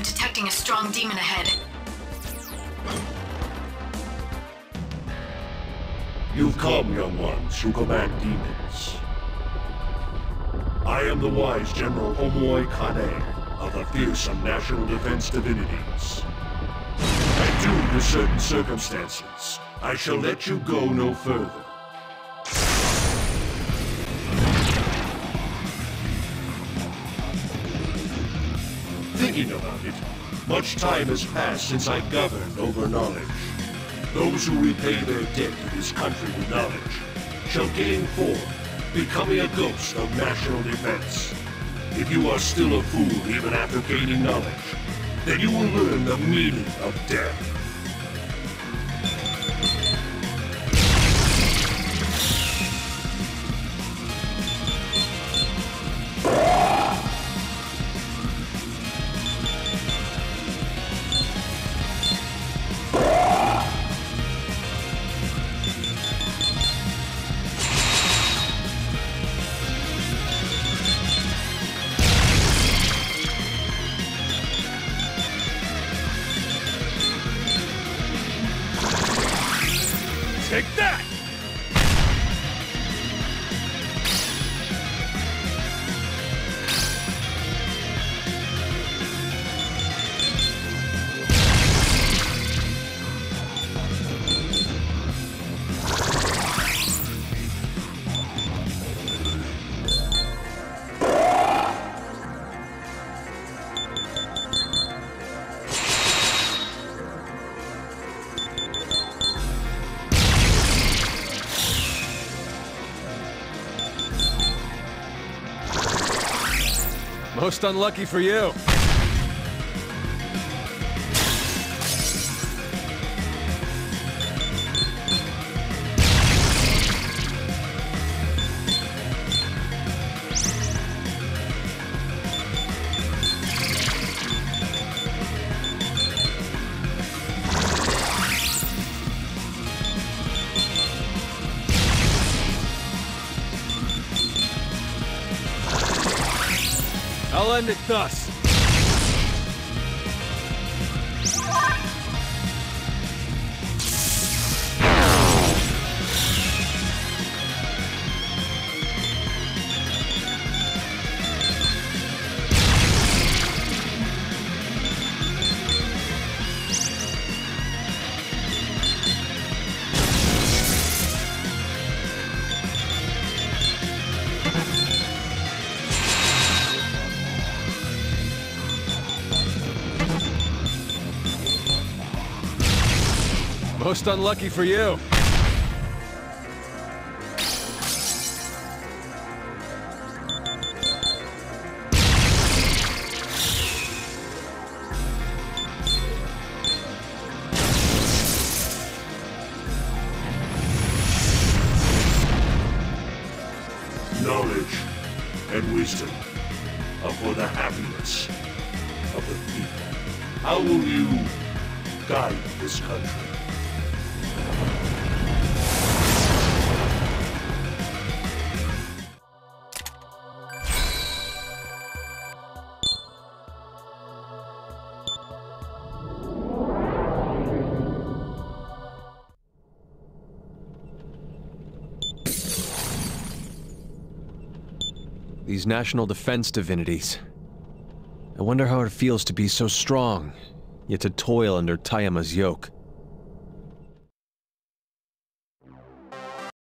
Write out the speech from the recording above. I'm detecting a strong demon ahead. You've come, young ones, who command demons. I am the wise General Omoy Kane of the fearsome National Defense Divinities. And due to certain circumstances, I shall let you go no further. Thinking about it, much time has passed since I governed over knowledge. Those who repay their debt to this country with knowledge shall gain form, becoming a ghost of national defense. If you are still a fool even after gaining knowledge, then you will learn the meaning of death. Take that! Most unlucky for you. I'll end it thus. Most unlucky for you. Knowledge and wisdom are for the happiness of the people. How will you guide this country? These national defense divinities. I wonder how it feels to be so strong, yet to toil under Tayama's yoke.